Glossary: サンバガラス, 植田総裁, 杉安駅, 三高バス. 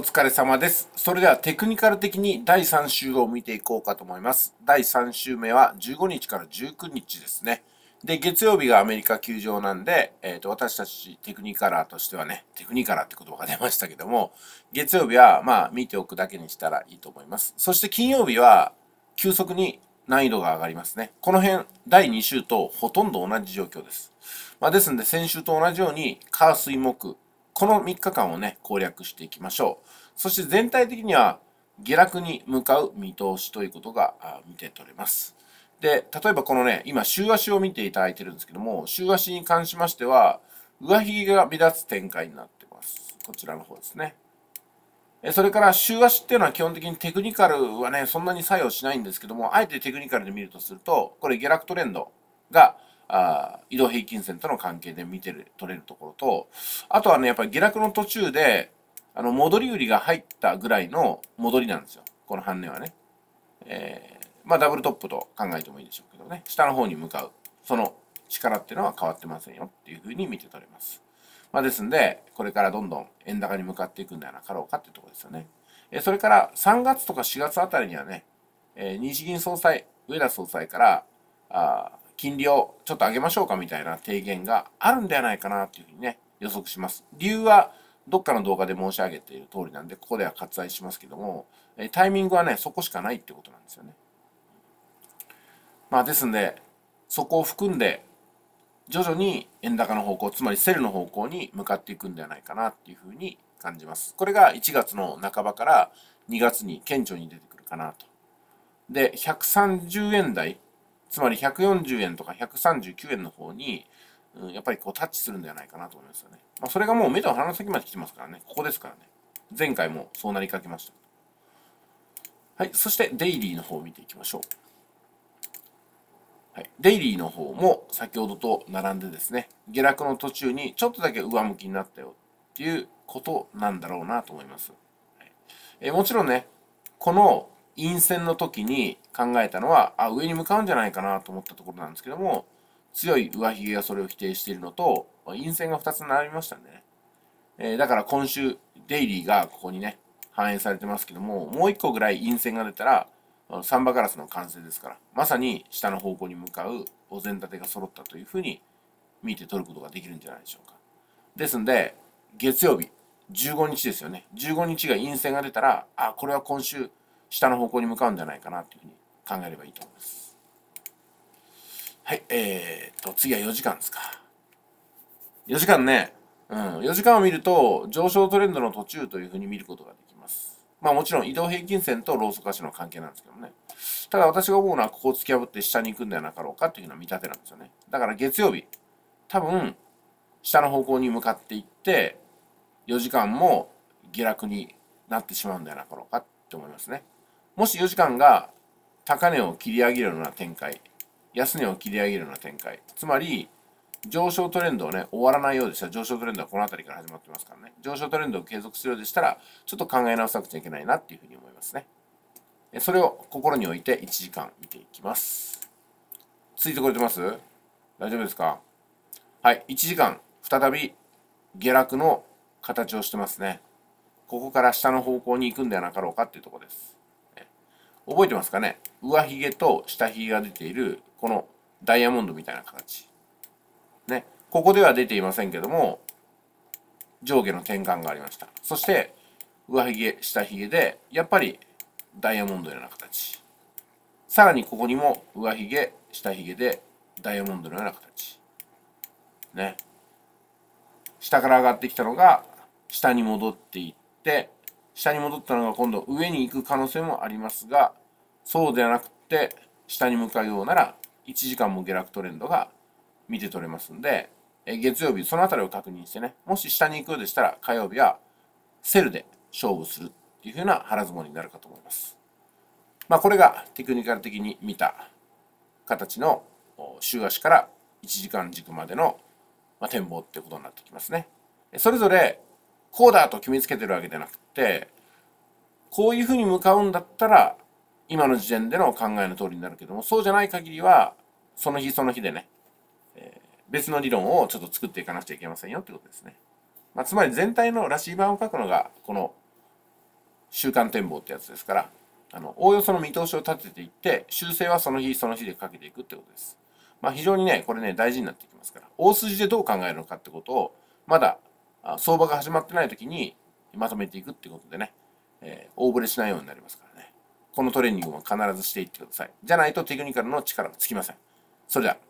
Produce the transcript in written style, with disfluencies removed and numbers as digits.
お疲れ様です。それではテクニカル的に第3週を見ていこうかと思います。第3週目は15日から19日ですね。で、月曜日がアメリカ休場なんで、私たちテクニカラーとしてはね、テクニカラーって言葉が出ましたけども、月曜日はまあ見ておくだけにしたらいいと思います。そして金曜日は急速に難易度が上がりますね。この辺、第2週とほとんど同じ状況です。まあ、ですので先週と同じように、火水木、この3日間をね、攻略していきましょう。そして全体的には下落に向かう見通しということが見て取れます。で、例えばこのね、今、週足を見ていただいてるんですけども、週足に関しましては、上髭が目立つ展開になってます。こちらの方ですね。それから、週足っていうのは基本的にテクニカルはね、そんなに作用しないんですけども、あえてテクニカルで見るとすると、これ下落トレンドが、移動平均線との関係で見て取れるところと、あとはね、やっぱり下落の途中で、戻り売りが入ったぐらいの戻りなんですよ。この半値はね。まあ、ダブルトップと考えてもいいでしょうけどね。下の方に向かう。その力っていうのは変わってませんよっていうふうに見て取れます。まあ、ですんで、これからどんどん円高に向かっていくんではなかろうかっていうところですよね。それから、3月とか4月あたりにはね、日銀総裁、植田総裁から、金利をちょっと上げましょうかみたいな提言があるんではないかなというふうにね、予測します。理由はどっかの動画で申し上げている通りなんで、ここでは割愛しますけども、タイミングはね、そこしかないってことなんですよね。まあですんで、そこを含んで、徐々に円高の方向、つまりセルの方向に向かっていくんではないかなっていうふうに感じます。これが1月の半ばから2月に顕著に出てくるかなと。で、130円台。つまり140円とか139円の方に、やっぱりこうタッチするんではないかなと思いますよね。まあ、それがもう目と鼻の先まで来てますからね。ここですからね。前回もそうなりかけました。はい。そしてデイリーの方を見ていきましょう。はい。デイリーの方も先ほどと並んでですね、下落の途中にちょっとだけ上向きになったよっていうことなんだろうなと思います。はい、もちろんね、この陰線の時に考えたのは、あ、上に向かうんじゃないかなと思ったところなんですけども、強い上髭がそれを否定しているのと、陰線が2つ並びましたんでね。だから今週、デイリーがここにね、反映されてますけども、もう1個ぐらい陰線が出たら、サンバガラスの完成ですから、まさに下の方向に向かうお膳立てが揃ったというふうに見て取ることができるんじゃないでしょうか。ですんで、月曜日、15日ですよね。15日が陰線が出たら、あ、これは今週、下の方向に向かうんじゃないかなというふうに考えればいいと思います。はい、次は4時間ですか。4時間ね、4時間を見ると上昇トレンドの途中というふうに見ることができます。まあもちろん移動平均線とローソク足の関係なんですけどね。ただ私が思うのはここを突き破って下に行くんではなかろうかというような見立てなんですよね。だから月曜日、多分下の方向に向かっていって、4時間も下落になってしまうんではなかろうかと思いますね。もし4時間が高値を切り上げるような展開、安値を切り上げるような展開、つまり上昇トレンドをね、終わらないようでしたら、上昇トレンドはこの辺りから始まってますからね、上昇トレンドを継続するようでしたら、ちょっと考え直さなくちゃいけないなっていうふうに思いますね。それを心に置いて1時間見ていきます。ついてこれてます?大丈夫ですか?はい、1時間、再び下落の形をしてますね。ここから下の方向に行くんではなかろうかっていうところです。覚えてますかね、上髭と下髭が出ている、このダイヤモンドみたいな形。ね。ここでは出ていませんけども、上下の転換がありました。そして、上髭、下髭で、やっぱりダイヤモンドのような形。さらにここにも、上髭、下髭で、ダイヤモンドのような形。ね。下から上がってきたのが、下に戻っていって、下に戻ったのが今度上に行く可能性もありますが、そうではなくて下に向かうようなら1時間も下落トレンドが見て取れますんで、月曜日その辺りを確認してね、もし下に行くようでしたら火曜日はセルで勝負するっていう風な腹積もりになるかと思います。まあこれがテクニカル的に見た形の週足から1時間軸までの展望ってことになってきますね。それぞれこうだと決めつけてるわけじゃなくて、こういうふうに向かうんだったら、今の時点での考えの通りになるけども、そうじゃない限りは、その日その日でね、別の理論をちょっと作っていかなくちゃいけませんよってことですね。まあ、つまり全体のラシーバーを書くのが、この週間展望ってやつですから、おおよその見通しを立てていって、修正はその日その日でかけていくってことです。非常にね、これね、大事になってきますから、大筋でどう考えるのかってことを、まだ相場が始まってない時にまとめていくってことでね、大ぶれしないようになりますからね。このトレーニングは必ずしていってください。じゃないとテクニカルの力はつきません。それでは。